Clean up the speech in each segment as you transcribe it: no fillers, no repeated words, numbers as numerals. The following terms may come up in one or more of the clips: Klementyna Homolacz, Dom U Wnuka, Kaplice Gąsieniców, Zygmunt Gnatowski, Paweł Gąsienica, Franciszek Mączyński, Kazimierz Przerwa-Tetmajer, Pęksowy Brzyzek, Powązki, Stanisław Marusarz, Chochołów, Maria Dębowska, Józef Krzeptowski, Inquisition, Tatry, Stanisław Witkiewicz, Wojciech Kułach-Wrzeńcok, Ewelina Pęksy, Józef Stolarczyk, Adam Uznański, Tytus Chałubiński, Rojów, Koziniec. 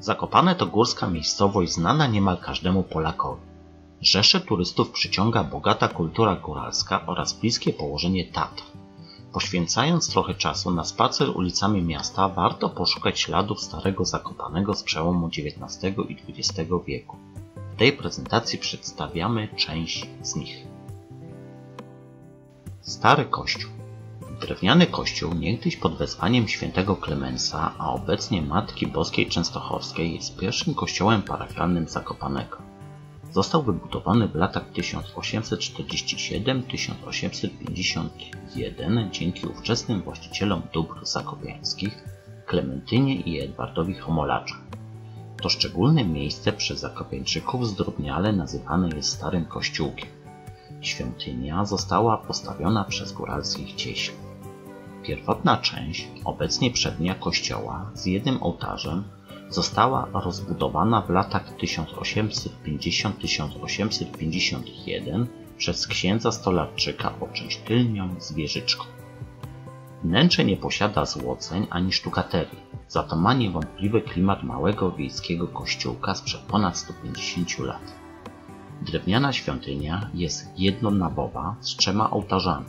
Zakopane to górska miejscowość znana niemal każdemu Polakowi. Rzesze turystów przyciąga bogata kultura góralska oraz bliskie położenie Tatr. Poświęcając trochę czasu na spacer ulicami miasta, warto poszukać śladów starego Zakopanego z przełomu XIX i XX wieku. W tej prezentacji przedstawiamy część z nich. Stary Kościół. Drewniany kościół, niegdyś pod wezwaniem świętego Klemensa, a obecnie Matki Boskiej Częstochowskiej, jest pierwszym kościołem parafialnym Zakopanego. Został wybudowany w latach 1847–1851 dzięki ówczesnym właścicielom dóbr zakopiańskich, Klementynie i Edwardowi Homolaczom. To szczególne miejsce przez zakopiańczyków zdrobniale nazywane jest Starym Kościółkiem. Świątynia została postawiona przez góralskich cieśli. Pierwotna część, obecnie przednia kościoła, z jednym ołtarzem, została rozbudowana w latach 1850–1851 przez księdza Stolarczyka o część tylnią z wieżyczką. Wnętrze nie posiada złoceń ani sztukaterii, za to ma niewątpliwy klimat małego wiejskiego kościółka sprzed ponad 150 lat. Drewniana świątynia jest jednonabowa z trzema ołtarzami.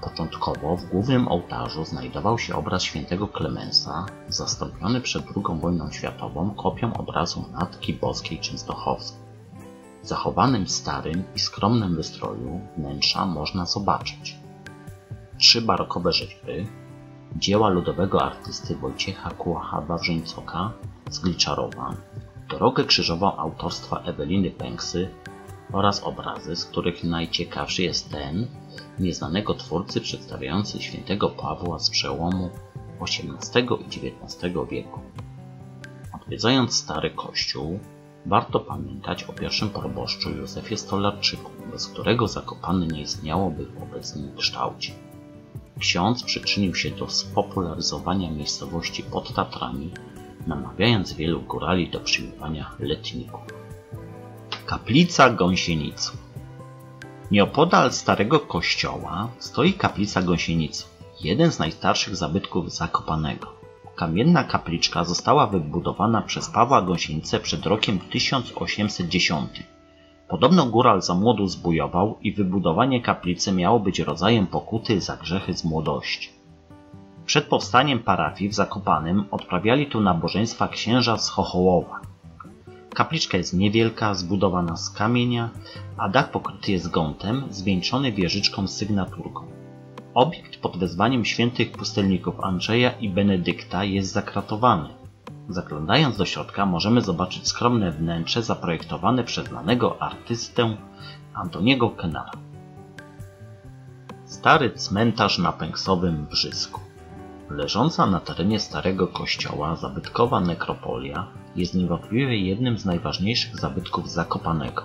Początkowo w głównym ołtarzu znajdował się obraz świętego Klemensa, zastąpiony przed II wojną światową kopią obrazu Matki Boskiej Częstochowskiej. W zachowanym starym i skromnym wystroju wnętrza można zobaczyć trzy barokowe rzeźby, dzieła ludowego artysty Wojciecha Kułach-Wrzeńcoka z Gliczarowa, drogę krzyżową autorstwa Eweliny Pęksy oraz obrazy, z których najciekawszy jest ten nieznanego twórcy przedstawiający świętego Pawła z przełomu XVIII i XIX wieku. Odwiedzając Stary Kościół, warto pamiętać o pierwszym proboszczu Józefie Stolarczyku, bez którego Zakopane nie istniałoby w obecnym kształcie. Ksiądz przyczynił się do spopularyzowania miejscowości pod Tatrami, namawiając wielu górali do przyjmowania letników. Kaplica Gąsieniców. Nieopodal Starego Kościoła stoi kaplica Gąsieniców, jeden z najstarszych zabytków Zakopanego. Kamienna kapliczka została wybudowana przez Pawła Gąsienicę przed rokiem 1810. Podobno góral za młodu zbujował i wybudowanie kaplicy miało być rodzajem pokuty za grzechy z młodości. Przed powstaniem parafii w Zakopanem odprawiali tu nabożeństwa księża z Chochołowa. Kapliczka jest niewielka, zbudowana z kamienia, a dach pokryty jest gątem, zwieńczony wieżyczką z sygnaturką. Obiekt pod wezwaniem świętych pustelników Andrzeja i Benedykta jest zakratowany. Zaglądając do środka możemy zobaczyć skromne wnętrze zaprojektowane przez znanego artystę Antoniego Kenara. Stary cmentarz na Pęksowym Brzyzku. Leżąca na terenie Starego Kościoła zabytkowa nekropolia jest niewątpliwie jednym z najważniejszych zabytków Zakopanego.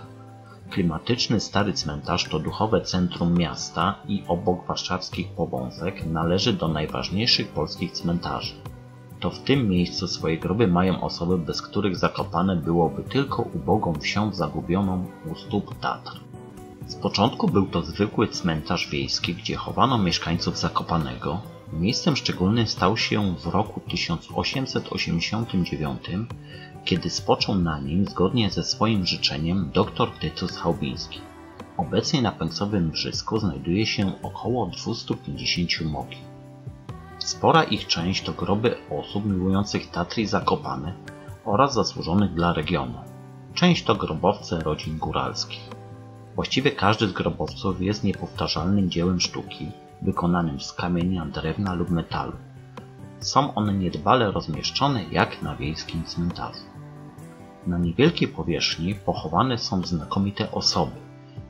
Klimatyczny stary cmentarz to duchowe centrum miasta i obok warszawskich Powązek należy do najważniejszych polskich cmentarzy. To w tym miejscu swoje groby mają osoby, bez których Zakopane byłoby tylko ubogą wsią zagubioną u stóp Tatr. Z początku był to zwykły cmentarz wiejski, gdzie chowano mieszkańców Zakopanego. Miejscem szczególnym stał się w roku 1889, kiedy spoczął na nim zgodnie ze swoim życzeniem dr Tytus Chałubiński. Obecnie na Pęksowym Brzysku znajduje się około 250 mogił. Spora ich część to groby osób miłujących Tatry i Zakopane oraz zasłużonych dla regionu. Część to grobowce rodzin góralskich. Właściwie każdy z grobowców jest niepowtarzalnym dziełem sztuki, wykonanym z kamienia, drewna lub metalu. Są one niedbale rozmieszczone jak na wiejskim cmentarzu. Na niewielkiej powierzchni pochowane są znakomite osoby,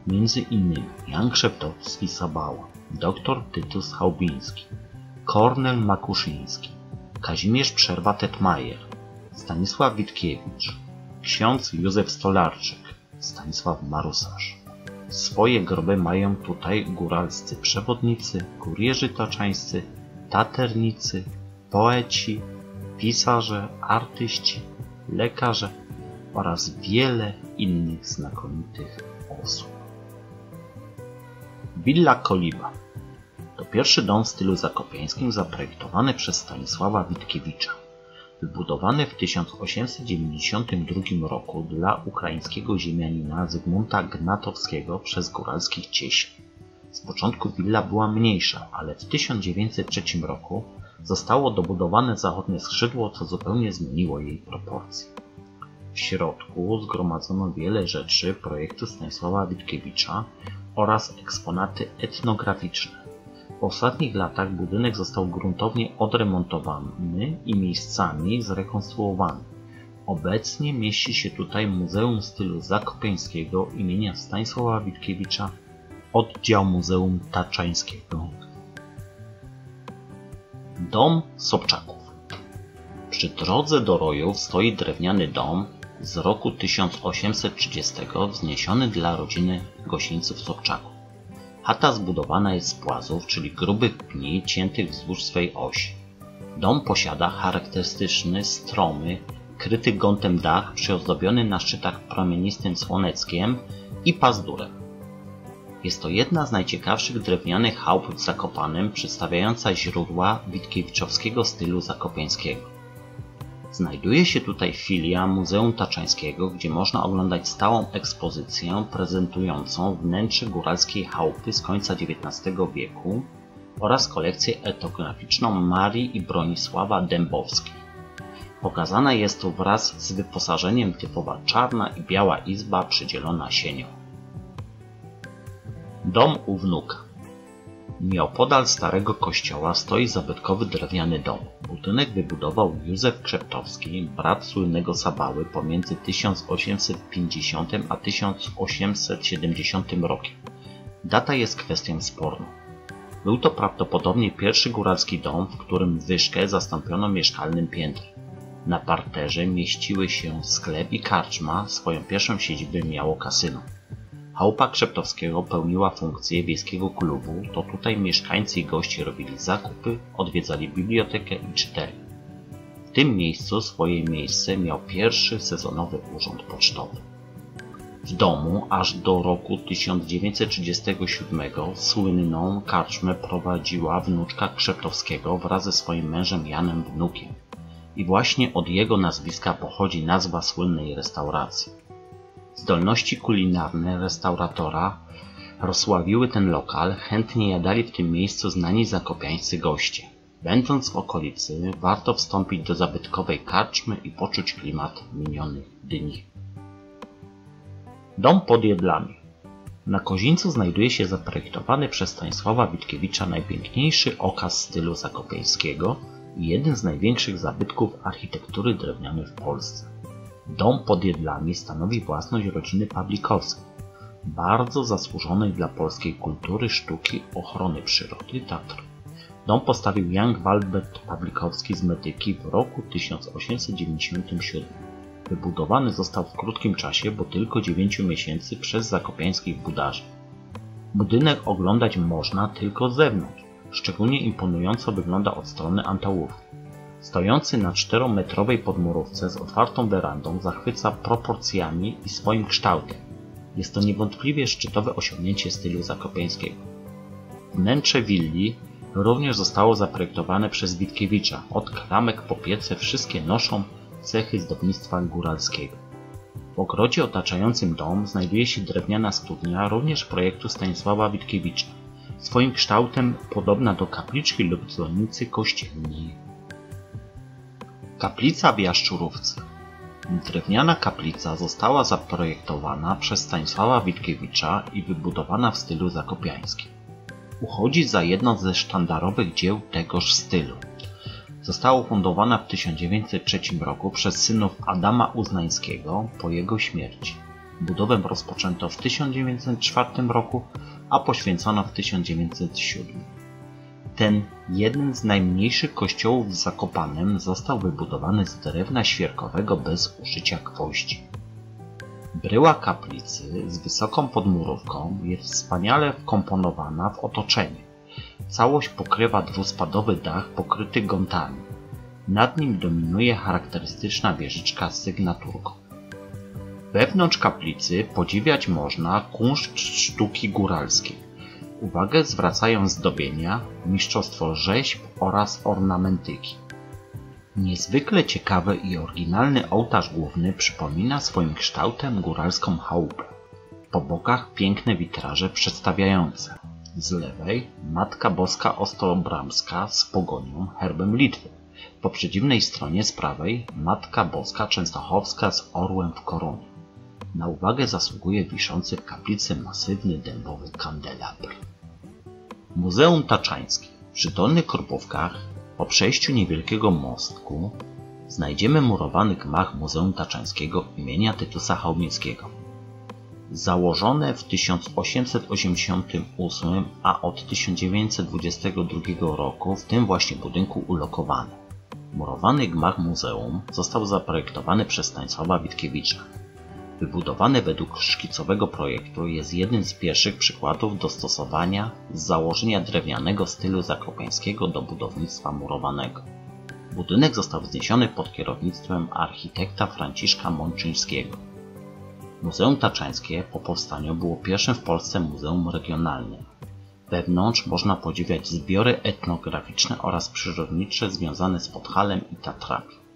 m.in. Jan Krzeptowski-Sabała, dr Tytus Chałubiński, Kornel Makuszyński, Kazimierz Przerwa-Tetmajer, Stanisław Witkiewicz, ksiądz Józef Stolarczyk, Stanisław Marusarz. Swoje groby mają tutaj góralscy przewodnicy, kurierzy tatrzańscy, taternicy, poeci, pisarze, artyści, lekarze oraz wiele innych znakomitych osób. Willa Koliba to pierwszy dom w stylu zakopiańskim zaprojektowany przez Stanisława Witkiewicza. wybudowany w 1892 roku dla ukraińskiego ziemianina Zygmunta Gnatowskiego przez góralskich cieśli. Z początku willa była mniejsza, ale w 1903 roku zostało dobudowane zachodnie skrzydło, co zupełnie zmieniło jej proporcje. W środku zgromadzono wiele rzeczy projektu Stanisława Witkiewicza oraz eksponaty etnograficzne. W ostatnich latach budynek został gruntownie odremontowany i miejscami zrekonstruowany. Obecnie mieści się tutaj Muzeum Stylu Zakopiańskiego imienia Stanisława Witkiewicza, oddział Muzeum Tatrzańskiego. Dom Sobczaków. Przy drodze do Rojów stoi drewniany dom z roku 1830 wzniesiony dla rodziny Gosieńców Sobczaków. Chata zbudowana jest z płazów, czyli grubych pni ciętych wzdłuż swej osi. Dom posiada charakterystyczny, stromy, kryty gątem dach, przyozdobiony na szczytach promienistym słoneckiem i pazdurem. Jest to jedna z najciekawszych drewnianych chałup w Zakopanem, przedstawiająca źródła witkiewiczowskiego stylu zakopiańskiego. Znajduje się tutaj filia Muzeum Tatrzańskiego, gdzie można oglądać stałą ekspozycję prezentującą wnętrze góralskiej chałupy z końca XIX wieku oraz kolekcję etnograficzną Marii i Bronisława Dębowskich. Pokazana jest tu wraz z wyposażeniem typowa czarna i biała izba przydzielona sienią. Dom u Wnuka. Nieopodal Starego Kościoła stoi zabytkowy drewniany dom. Budynek wybudował Józef Krzeptowski, brat słynnego Sabały, pomiędzy 1850 a 1870 rokiem. Data jest kwestią sporną. Był to prawdopodobnie pierwszy góralski dom, w którym wyżkę zastąpiono mieszkalnym piętrem. Na parterze mieściły się sklep i karczma, swoją pierwszą siedzibę miało kasyno. Chałupa Krzeptowskiego pełniła funkcję wiejskiego klubu, to tutaj mieszkańcy i goście robili zakupy, odwiedzali bibliotekę i czytelnię. W tym miejscu swoje miejsce miał pierwszy sezonowy urząd pocztowy. W domu aż do roku 1937 słynną karczmę prowadziła wnuczka Krzeptowskiego wraz ze swoim mężem Janem Wnukiem. I właśnie od jego nazwiska pochodzi nazwa słynnej restauracji. Zdolności kulinarne restauratora rozsławiły ten lokal, chętnie jadali w tym miejscu znani zakopiańscy goście. Będąc w okolicy, warto wstąpić do zabytkowej karczmy i poczuć klimat minionych dni. Dom pod Jedlami. Na Kozińcu znajduje się zaprojektowany przez Stanisława Witkiewicza najpiękniejszy okaz stylu zakopiańskiego i jeden z największych zabytków architektury drewnianej w Polsce. Dom pod Jedlami stanowi własność rodziny Pawlikowskiej, bardzo zasłużonej dla polskiej kultury, sztuki, ochrony przyrody Tatr. Dom postawił Jan Walbert Pawlikowski z Medyki w roku 1897. Wybudowany został w krótkim czasie, bo tylko 9 miesięcy, przez zakopiańskich budarzy. Budynek oglądać można tylko z zewnątrz, szczególnie imponująco wygląda od strony Antałówki. Stojący na 4-metrowej podmurówce z otwartą werandą zachwyca proporcjami i swoim kształtem. Jest to niewątpliwie szczytowe osiągnięcie stylu zakopiańskiego. Wnętrze willi również zostało zaprojektowane przez Witkiewicza. Od kramek po piece wszystkie noszą cechy zdobnictwa góralskiego. W ogrodzie otaczającym dom znajduje się drewniana studnia, również projektu Stanisława Witkiewicza. Swoim kształtem podobna do kapliczki lub dzwonnicy kościelnej. Kaplica w Jaszczurówce. Drewniana kaplica została zaprojektowana przez Stanisława Witkiewicza i wybudowana w stylu zakopiańskim. Uchodzi za jedno ze sztandarowych dzieł tegoż stylu. Została ufundowana w 1903 roku przez synów Adama Uznańskiego po jego śmierci. Budowę rozpoczęto w 1904 roku, a poświęcono w 1907. Ten jeden z najmniejszych kościołów w Zakopanem został wybudowany z drewna świerkowego bez użycia gwoździ. Bryła kaplicy z wysoką podmurówką jest wspaniale wkomponowana w otoczenie. Całość pokrywa dwuspadowy dach pokryty gątami. Nad nim dominuje charakterystyczna wieżyczka z sygnaturką. Wewnątrz kaplicy podziwiać można kunszt sztuki góralskiej. Uwagę zwracają zdobienia, mistrzostwo rzeźb oraz ornamentyki. Niezwykle ciekawy i oryginalny ołtarz główny przypomina swoim kształtem góralską chałupę. Po bokach piękne witraże przedstawiające. Z lewej Matka Boska Ostrobramska z pogonią, herbem Litwy. Po przeciwnej stronie z prawej Matka Boska Częstochowska z orłem w koronie. Na uwagę zasługuje wiszący w kaplicy masywny dębowy kandelabr. Muzeum Tatrzańskie. Przy dolnych korbówkach, po przejściu niewielkiego mostku, znajdziemy murowany gmach Muzeum Tatrzańskiego imienia Tytusa Chałubińskiego. Założone w 1888, a od 1922 roku w tym właśnie budynku ulokowane. Murowany gmach muzeum został zaprojektowany przez Stanisława Witkiewicza. Wybudowany według szkicowego projektu jest jednym z pierwszych przykładów dostosowania z założenia drewnianego stylu zakopiańskiego do budownictwa murowanego. Budynek został wzniesiony pod kierownictwem architekta Franciszka Mączyńskiego. Muzeum Tatrzańskie po powstaniu było pierwszym w Polsce muzeum regionalnym. Wewnątrz można podziwiać zbiory etnograficzne oraz przyrodnicze związane z Podhalem i Tatrami.